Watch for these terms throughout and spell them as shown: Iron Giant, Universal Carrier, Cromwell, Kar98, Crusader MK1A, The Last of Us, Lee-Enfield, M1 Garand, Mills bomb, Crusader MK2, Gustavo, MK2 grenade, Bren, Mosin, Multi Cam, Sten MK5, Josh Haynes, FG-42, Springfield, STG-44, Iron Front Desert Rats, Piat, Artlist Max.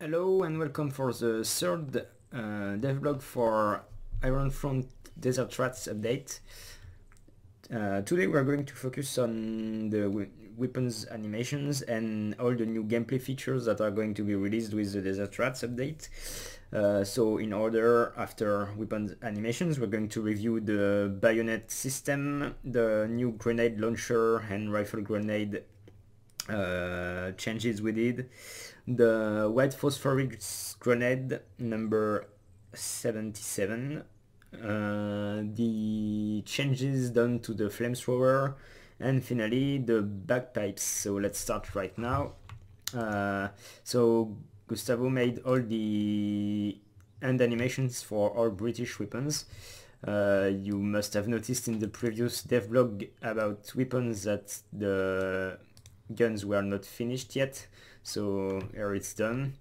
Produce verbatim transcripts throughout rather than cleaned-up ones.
Hello and welcome for the third uh, devlog for Iron Front Desert Rats update. Uh, today we are going to focus on the we weapons animations and all the new gameplay features that are going to be released with the Desert Rats update. Uh, so in order, after weapons animations, we're going to review the bayonet system, the new grenade launcher and rifle grenade uh, changes we did, the white phosphoric grenade number seventy-seven, uh, the changes done to the flamethrower, and finally the bagpipes. So let's start right now. Uh, so Gustavo made all the end animations for all British weapons. Uh, you must have noticed in the previous devlog about weapons that the guns were not finished yet. So here it's done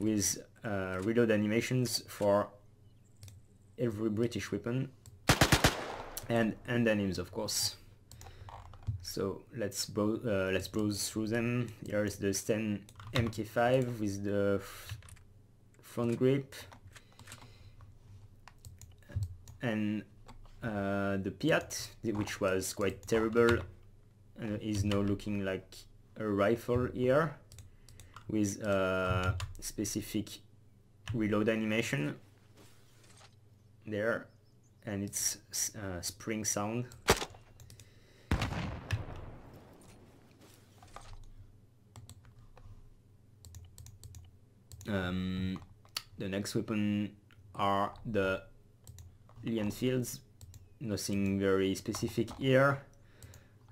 with uh, reload animations for every British weapon and and animes, of course. So let's bro uh, let's browse through them. Here is the Sten M K five with the front grip and uh, the Piat, which was quite terrible, uh, is now looking like a rifle here, with a specific reload animation there, and it's uh, spring sound. Um, the next weapon are the Lee-Enfields, nothing very specific here.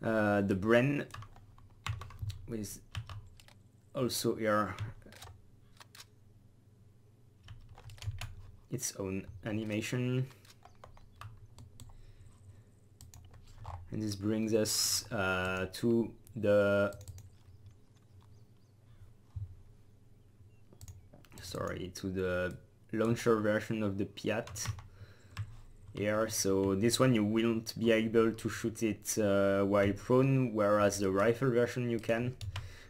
Uh, the Bren with also here its own animation, and this brings us uh, to the sorry to the launcher version of the Piat here. So this one you won't be able to shoot it uh, while prone, whereas the rifle version you can.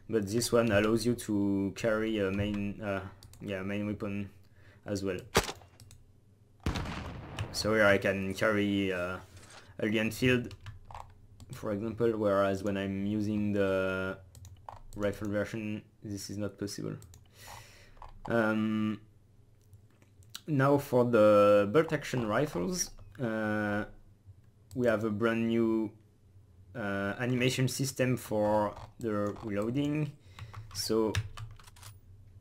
But this one allows you to carry a main, uh, yeah, main weapon as well. So here I can carry uh, a Lee-Enfield, for example, whereas when I'm using the rifle version, this is not possible. Um, now for the bolt action rifles, uh, we have a brand new uh, animation system for the reloading. So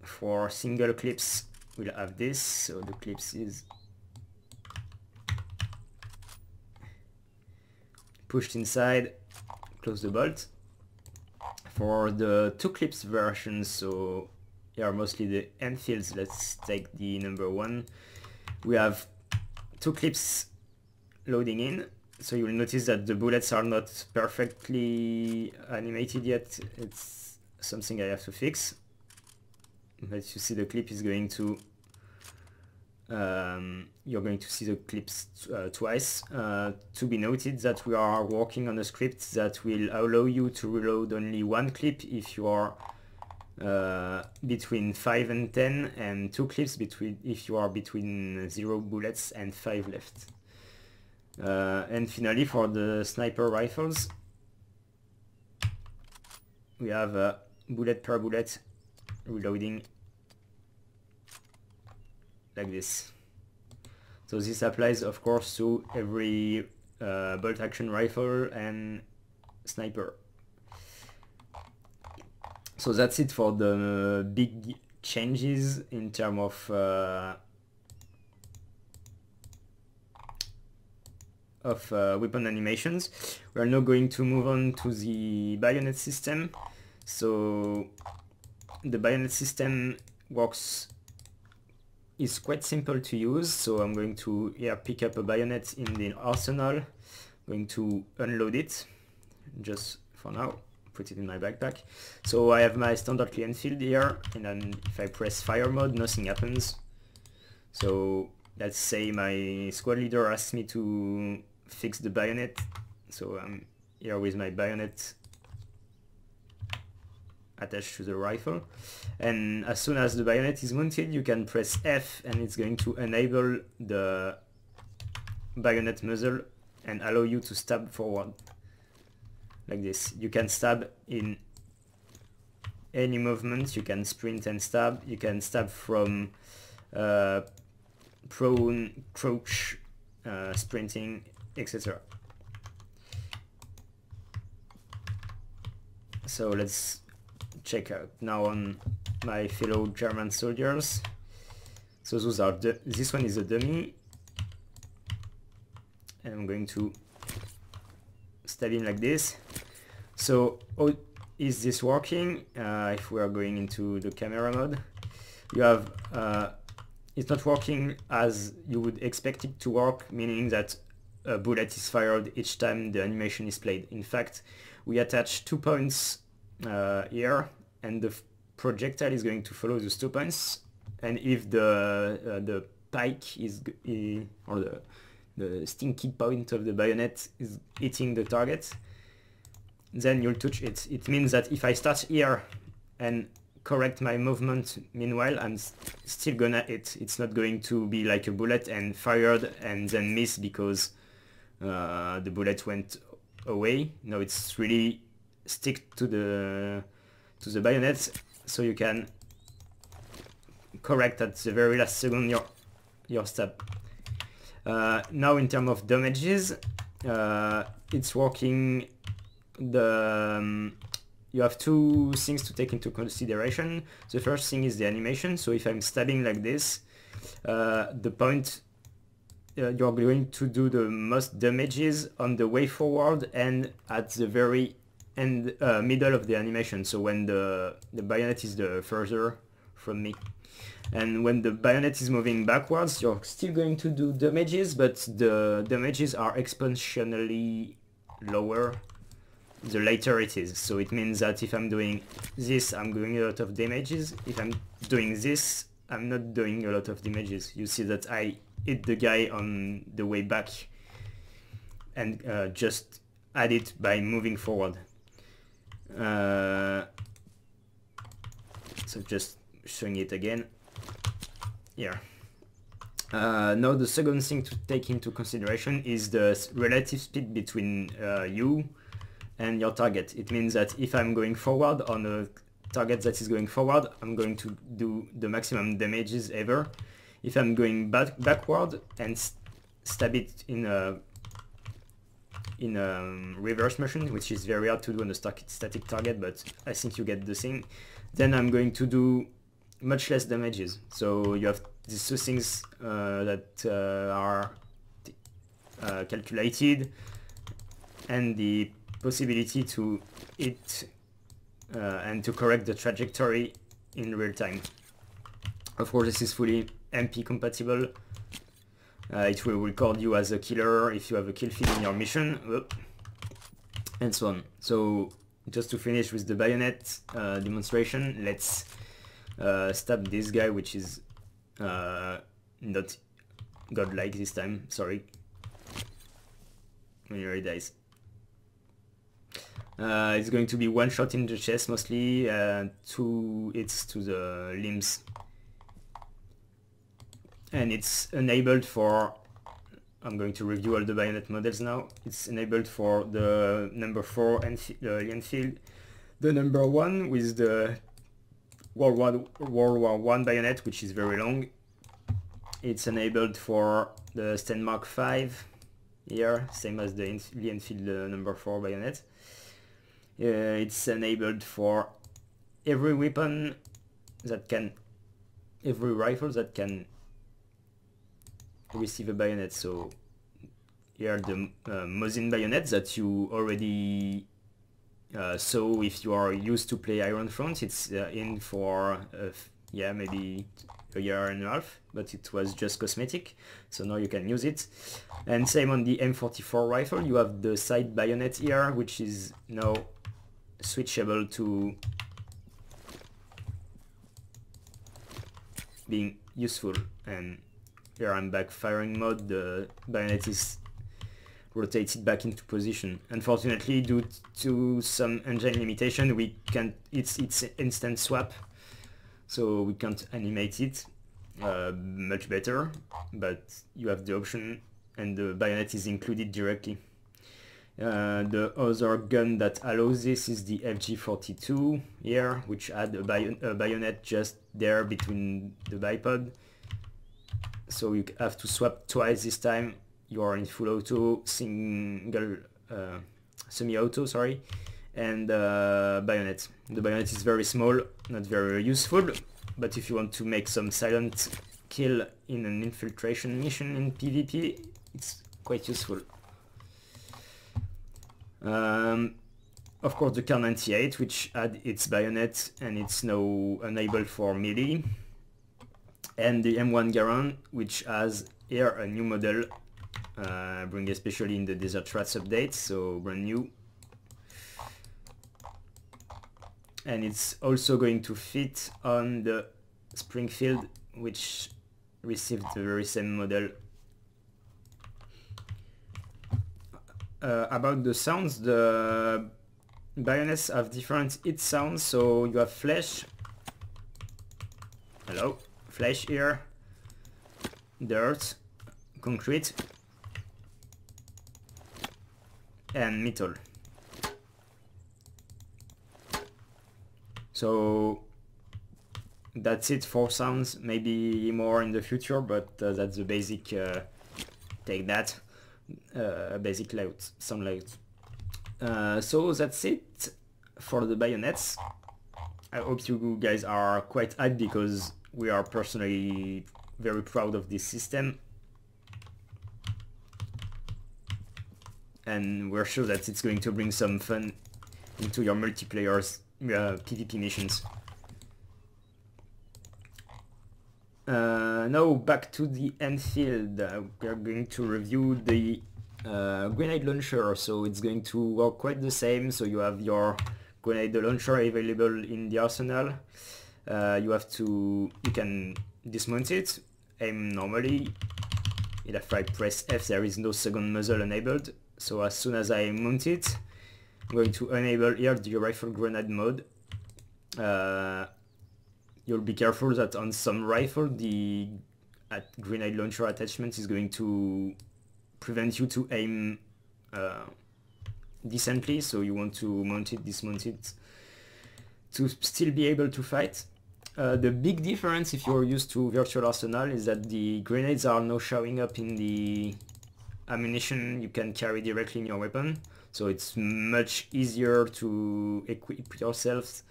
for single clips we'll have this, so the clips is pushed inside, close the bolt. For the two clips version, so here are mostly the Enfields, let's take the number one, we have two clips loading in, so you will notice that the bullets are not perfectly animated yet. It's something I have to fix, but you see the clip is going to um, you're going to see the clips uh, twice. Uh, to be noted that we are working on a script that will allow you to reload only one clip if you are Uh, between five and ten, and two clips between if you are between zero bullets and five left. Uh, and finally for the sniper rifles we have a bullet per bullet reloading like this. So this applies of course to every uh, bolt action rifle and sniper. So that's it for the big changes in terms of uh, of uh, weapon animations. We are now going to move on to the bayonet system. So the bayonet system works is quite simple to use. So I'm going to here pick up a bayonet in the arsenal. I'm going to unload it just for now. Put it in my backpack. So I have my standard Lee-Enfield here, and then if I press fire mode, nothing happens. So let's say my squad leader asks me to fix the bayonet. So I'm here with my bayonet attached to the rifle, and as soon as the bayonet is mounted you can press F and it's going to enable the bayonet muzzle and allow you to stab forward like this. You can stab in any movement, you can sprint and stab, you can stab from uh, prone, crouch, uh, sprinting, et cetera. So let's check out now on my fellow German soldiers. So those are the, this one is a dummy, and I'm going to stab him like this. So oh, is this working? Uh, if we are going into the camera mode, you have uh, it's not working as you would expect it to work, meaning that a bullet is fired each time the animation is played. In fact, we attach two points uh, here, and the projectile is going to follow those two points. And if the uh, the pike is or the the stinky point of the bayonet is hitting the target, then you'll touch it. It means that if I start here and correct my movement meanwhile, I'm st still gonna hit. It's not going to be like a bullet and fired and then miss because uh, the bullet went away. No, it's really stick to the to the bayonet, so you can correct at the very last second your your stab. Uh, now in terms of damages, uh, it's working. The um, you have two things to take into consideration. The first thing is the animation. So if I'm stabbing like this, uh, the point uh, you're going to do the most damages on the way forward and at the very end uh, middle of the animation. So when the the bayonet is the further from me. And when the bayonet is moving backwards, you're still going to do damages, but the damages are exponentially lower the later it is. So it means that if I'm doing this, I'm doing a lot of damages. If I'm doing this, I'm not doing a lot of damages. You see that I hit the guy on the way back and uh, just add it by moving forward. Uh, so just showing it again. Yeah. Uh, now the second thing to take into consideration is the relative speed between uh, you and your target. It means that if I'm going forward on a target that is going forward, I'm going to do the maximum damages ever. If I'm going back backward and st stab it in a in a reverse motion, which is very hard to do on a st static target, but I think you get the thing, then I'm going to do much less damages. So you have these two things uh, that uh, are uh, calculated, and the possibility to hit uh, and to correct the trajectory in real time. Of course, this is fully M P compatible. Uh, it will record you as a killer if you have a kill feed in your mission, and so on. So just to finish with the bayonet uh, demonstration, let's Uh, stab this guy, which is uh, not godlike this time. Sorry, when he dies, uh, it's going to be one shot in the chest mostly, uh, two hits to the limbs, and it's enabled for. I'm going to review all the bayonet models now. It's enabled for the number four and the Lee-Enfield, the number one with the World War, World War One bayonet, which is very long. It's enabled for the Sten M K five here, same as the Lee-Enfield uh, number four bayonet. Uh, it's enabled for every weapon that can, every rifle that can receive a bayonet. So here are the uh, Mosin bayonets that you already Uh, so if you are used to play Iron Front, it's uh, in for uh, yeah maybe a year and a half, but it was just cosmetic, so now you can use it. And same on the M forty-four rifle, you have the side bayonet here, which is now switchable to being useful. And here I'm back firing mode, the bayonet is rotates it back into position. Unfortunately, due to some engine limitation, we can't, it's, it's instant swap, so we can't animate it uh, much better, but you have the option and the bayonet is included directly. Uh, the other gun that allows this is the F G forty-two here, which had a, bay a bayonet just there between the bipod. So you have to swap twice this time. You are in full auto, single, uh, semi-auto, sorry, and uh, bayonet. The bayonet is very small, not very useful, but if you want to make some silent kill in an infiltration mission in PvP, it's quite useful. Um, of course, the Kar ninety-eight, which had its bayonet and it's now unable for melee, and the M one Garand, which has here a new model, uh, bring especially in the Desert Rats update, so brand new, and it's also going to fit on the Springfield, which received the very same model. Uh, about the sounds, the bayonets have different hit sounds, so you have flash, hello, flash here, dirt, concrete, and metal. So that's it for sounds, maybe more in the future, but uh, that's the basic, uh, take that. Uh, basic layout, some layout. Uh, so that's it for the bayonets. I hope you guys are quite hyped because we are personally very proud of this system. And we're sure that it's going to bring some fun into your multiplayer's uh, PvP missions. Uh, now back to the Enfield. Uh, we are going to review the uh, grenade launcher, so it's going to work quite the same. So you have your grenade launcher available in the arsenal. Uh, you have to, you can dismount it, aim normally. If I press F, there is no second muzzle enabled. So as soon as I mount it, I'm going to enable here the rifle grenade mode. Uh, You'll be careful that on some rifle the at grenade launcher attachment is going to prevent you to aim uh, decently, so you want to mount it, dismount it, to still be able to fight. Uh, the big difference if you're used to virtual arsenal is that the grenades are now showing up in the ammunition you can carry directly in your weapon, so it's much easier to equip yourself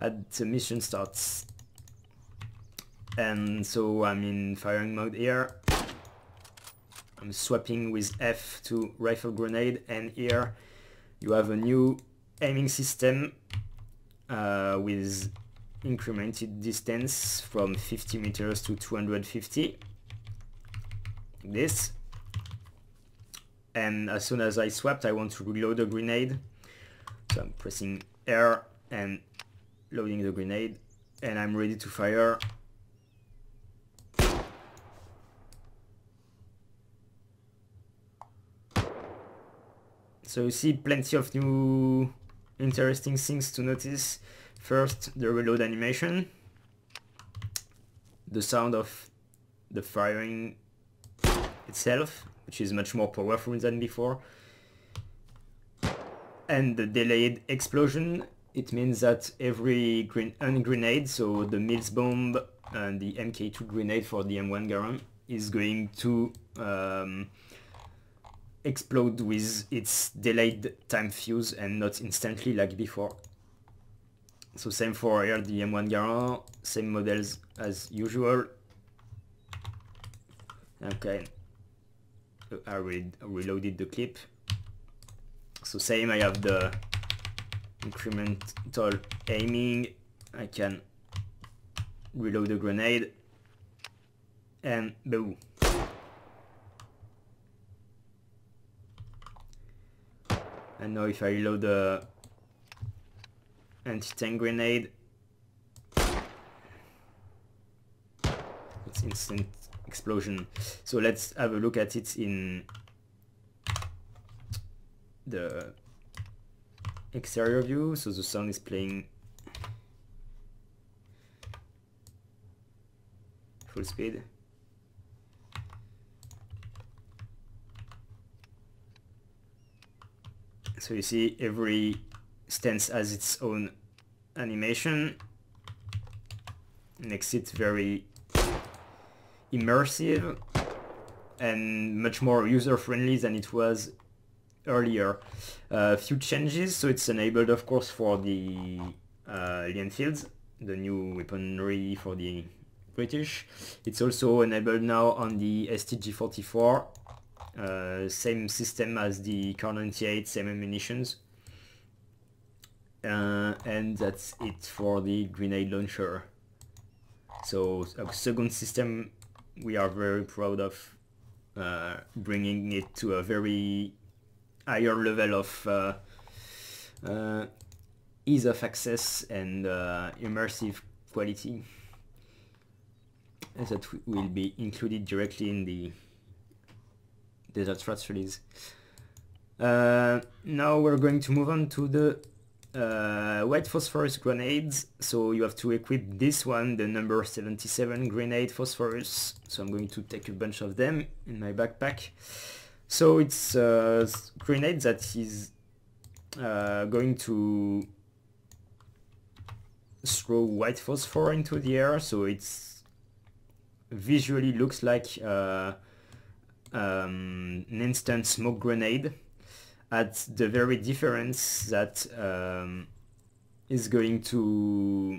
at the mission starts. And so I'm in firing mode here, I'm swapping with F to rifle grenade, and here you have a new aiming system uh, with incremented distance from fifty meters to two hundred fifty, like this, and as soon as I swapped I want to reload the grenade, so I'm pressing R and loading the grenade, and I'm ready to fire. So you see plenty of new interesting things to notice. First, the reload animation, the sound of the firing itself, which is much more powerful than before, and the delayed explosion. It means that every green grenade, so the Mills bomb and the M K two grenade for the M one Garand, is going to um, explode with its delayed time fuse and not instantly like before. So same for here the M one Garand, same models as usual. Okay, I re reloaded the clip. So same, I have the incremental aiming, I can reload the grenade, and boom. And now if I reload the anti-tank grenade, it's instant explosion. So let's have a look at it in the exterior view, so the sound is playing full speed. So you see every stance has its own animation. Makes it very immersive and much more user-friendly than it was earlier. A uh, few changes, so it's enabled of course for the uh, Lee-Enfields, the new weaponry for the British. It's also enabled now on the S T G forty-four. Uh, same system as the Kar ninety-eight, same ammunitions, uh, and that's it for the grenade launcher. So a second system we are very proud of, uh, bringing it to a very higher level of uh, uh, ease of access and uh, immersive quality, and that will be included directly in the Desert Rats release. Uh, now we're going to move on to the uh, white phosphorus grenades. So you have to equip this one, the number seventy-seven grenade phosphorus. So I'm going to take a bunch of them in my backpack. So it's a grenade that is uh, going to throw white phosphor into the air. So it's visually looks like uh, Um, an instant smoke grenade, at the very difference that um, is going to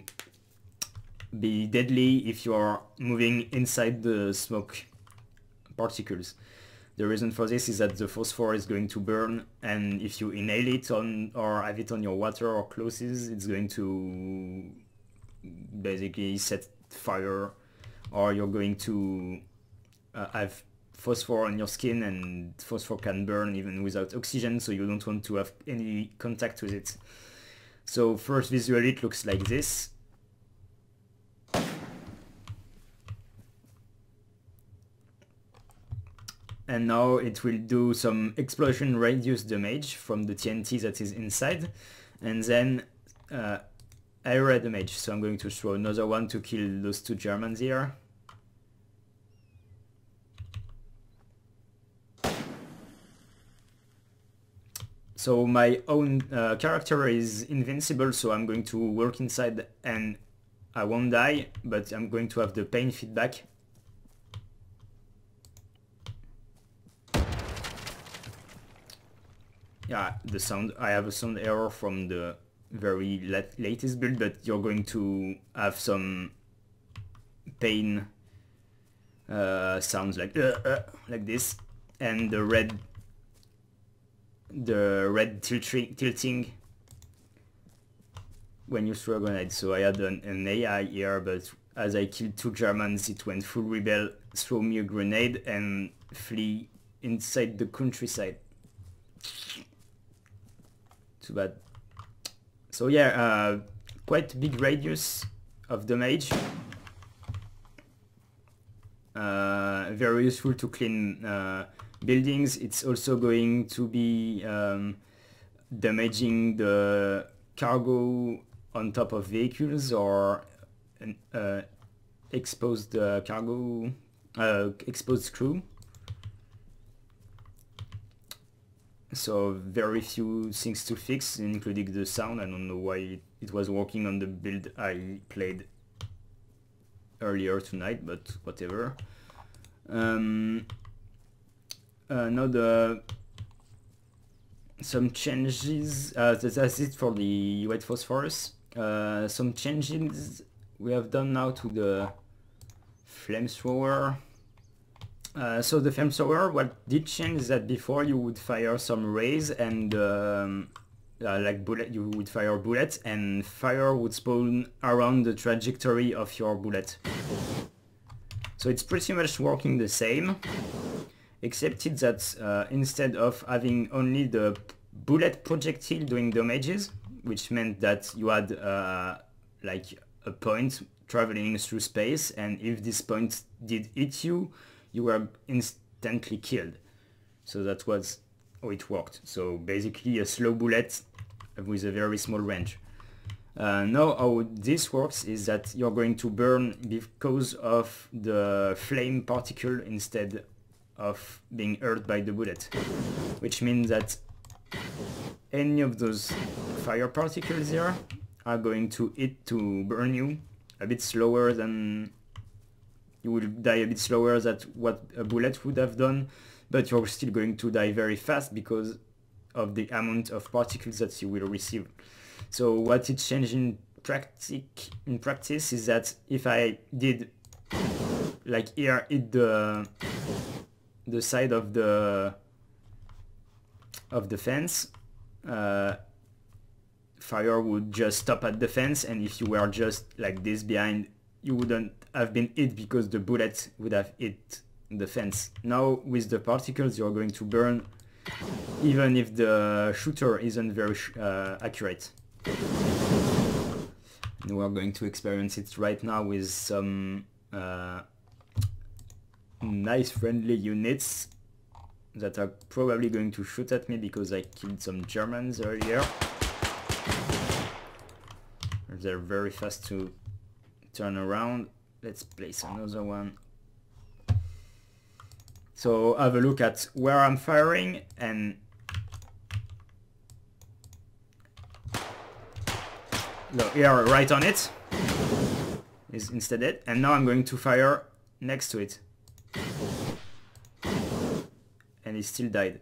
be deadly if you are moving inside the smoke particles. The reason for this is that the phosphor is going to burn, and if you inhale it on or have it on your water or clothes, it's going to basically set fire, or you're going to uh, have phosphor on your skin, and phosphor can burn even without oxygen, so you don't want to have any contact with it. So first visually it looks like this. And now it will do some explosion radius damage from the T N T that is inside, and then uh, area damage. So I'm going to throw another one to kill those two Germans here. So my own uh, character is invincible, so I'm going to walk inside and I won't die, but I'm going to have the pain feedback. Yeah, the sound, I have a sound error from the very lat latest build, but you're going to have some pain uh, sounds like, uh, uh, like this, and the red the red tilting when you throw a grenade. So I had an, an A I here, but as I killed two Germans, it went full rebel, throw me a grenade and flee inside the countryside. Too bad. So yeah, uh, quite big radius of damage. Uh, very useful to clean uh, buildings. It's also going to be um, damaging the cargo on top of vehicles, or uh, exposed uh, cargo, uh, exposed crew. So very few things to fix, including the sound. I don't know why it, it was working on the build I played earlier tonight, but whatever. Um, Uh, now the some changes, uh, that's it for the white phosphorus. Uh, some changes we have done now to the flamethrower. Uh, so the flamethrower, what did change is that before you would fire some rays and um, uh, like bullet, you would fire bullets and fire would spawn around the trajectory of your bullet. So it's pretty much working the same, except it that uh, instead of having only the bullet projectile doing damages, which meant that you had uh, like a point traveling through space, and if this point did hit you, you were instantly killed. So that was how it worked. So basically a slow bullet with a very small range. Uh, now how this works is that you're going to burn because of the flame particle instead of being hurt by the bullet, which means that any of those fire particles there are going to hit to burn you a bit slower than you will die a bit slower than what a bullet would have done, but you're still going to die very fast because of the amount of particles that you will receive. So what it changed in practic in practice is that if I did like here hit the the side of the of the fence, uh, fire would just stop at the fence, and if you were just like this behind, you wouldn't have been hit because the bullet would have hit the fence. Now with the particles you're going to burn even if the shooter isn't very sh uh, accurate. And we're going to experience it right now with some uh, nice friendly units that are probably going to shoot at me because I killed some Germans earlier. They're very fast to turn around. Let's place another one. So have a look at where I'm firing, and no, here right on it is instead it, and now I'm going to fire next to it. And he still died.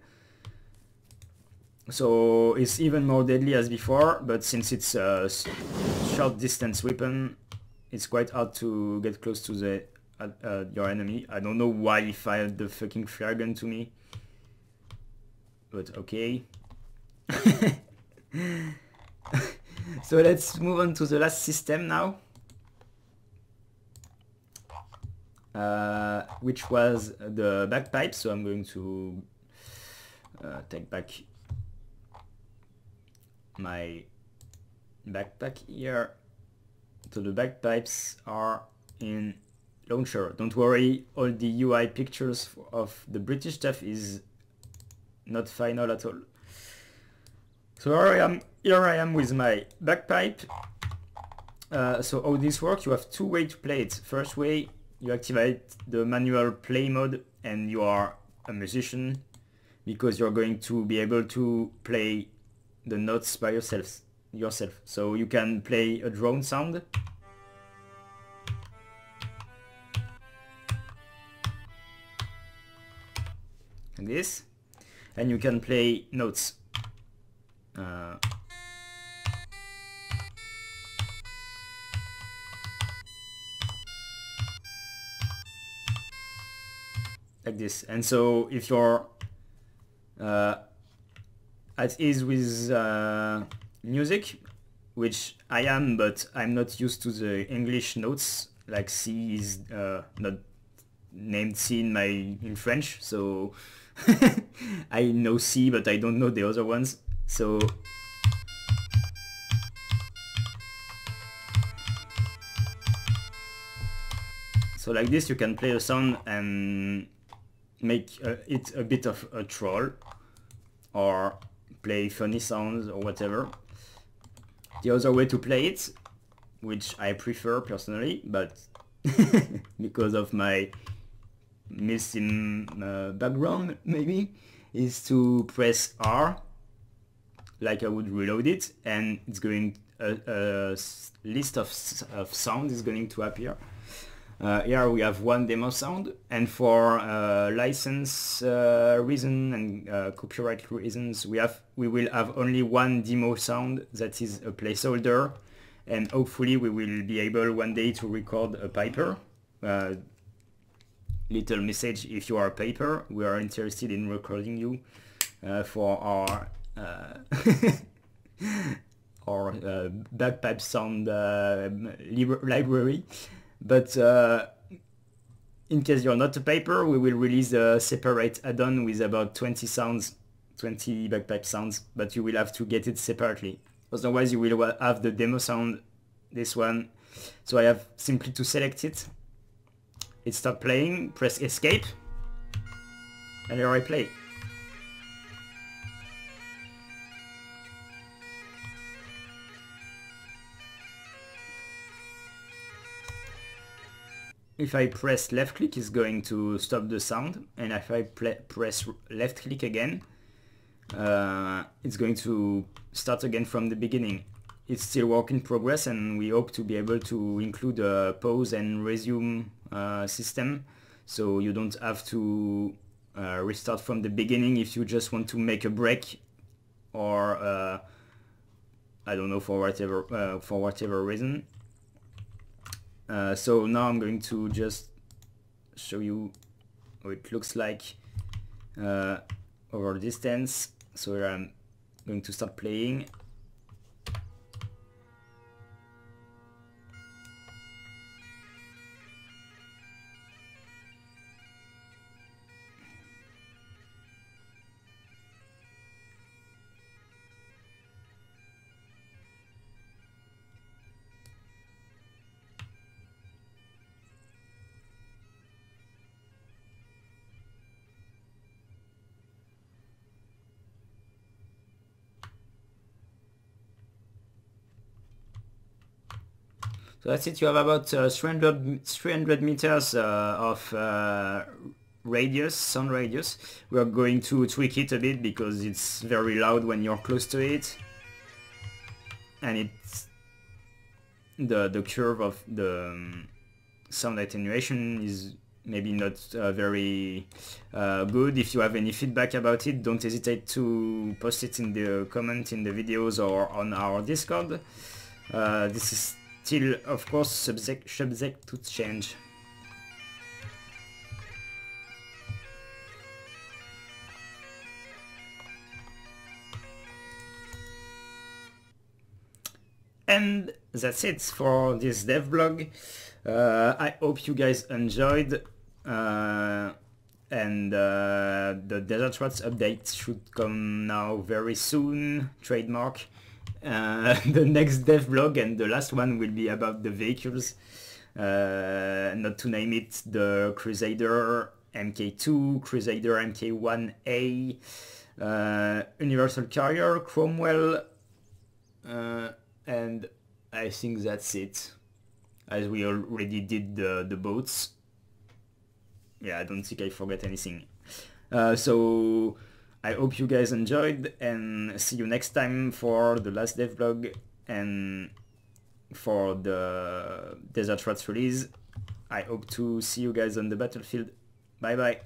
So it's even more deadly as before, but since it's a short distance weapon, it's quite hard to get close to the uh, uh, your enemy. I don't know why he fired the fucking flare gun to me, but okay. So let's move on to the last system now, uh, which was the bagpipe. So I'm going to uh, take back my backpack here. So the bagpipes are in launcher. Don't worry, all the U I pictures of the British stuff is not final at all. So here I am, here I am with my bagpipe. Uh, so how this works, you have two ways to play it. First way, you activate the manual play mode and you are a musician because you're going to be able to play the notes by yourself, yourself. So you can play a drone sound. Like this. And you can play notes. Uh, like this. And so if you're uh, as is with uh, music, which I am, but I'm not used to the English notes, like C is uh, not named C in my in French, so I know C, but I don't know the other ones. So so like this, you can play a sound and make uh, it a bit of a troll, or play funny sounds or whatever. The other way to play it, which I prefer personally, but because of my missing uh, background maybe, is to press R, like I would reload it, and it's going a, a list of, of sound is going to appear. Uh, here we have one demo sound, and for uh, license uh, reason and uh, copyright reasons, we have we will have only one demo sound that is a placeholder, and hopefully we will be able one day to record a piper. Uh, little message: if you are a piper, we are interested in recording you uh, for our uh, our uh, bagpipe sound uh, library. But uh, in case you're not a piper, we will release a separate add-on with about twenty sounds, twenty bagpipe sounds, but you will have to get it separately. Otherwise you will have the demo sound, this one. So I have simply to select it. It starts playing, press escape, and here I play. if I press left click, it's going to stop the sound, and if I press left click again, uh, it's going to start again from the beginning. It's still work in progress, and we hope to be able to include a pause and resume uh, system, so you don't have to uh, restart from the beginning if you just want to make a break, or uh, I don't know, for whatever uh, for whatever reason. Uh, so now I'm going to just show you how it looks like uh, over distance. So here I'm going to start playing. So that's it. You have about uh, three hundred meters uh, of uh, radius, sound radius. We are going to tweak it a bit because it's very loud when you're close to it, and it's the the curve of the um, sound attenuation is maybe not uh, very uh, good. If you have any feedback about it, don't hesitate to post it in the comment in the videos or on our Discord. Uh, this is still, of course, subject, subject to change. And that's it for this dev blog. Uh, I hope you guys enjoyed, uh, and uh, the Desert Rats update should come now very soon, trademark. Uh, the next dev blog and the last one will be about the vehicles, uh, not to name it the Crusader M K two, Crusader M K one A, uh, Universal Carrier, Cromwell, uh, and I think that's it, as we already did the, the boats. Yeah, I don't think I forgot anything. Uh, so I hope you guys enjoyed, and see you next time for the last dev blog and for the Desert Rats release. I hope to see you guys on the battlefield. Bye bye.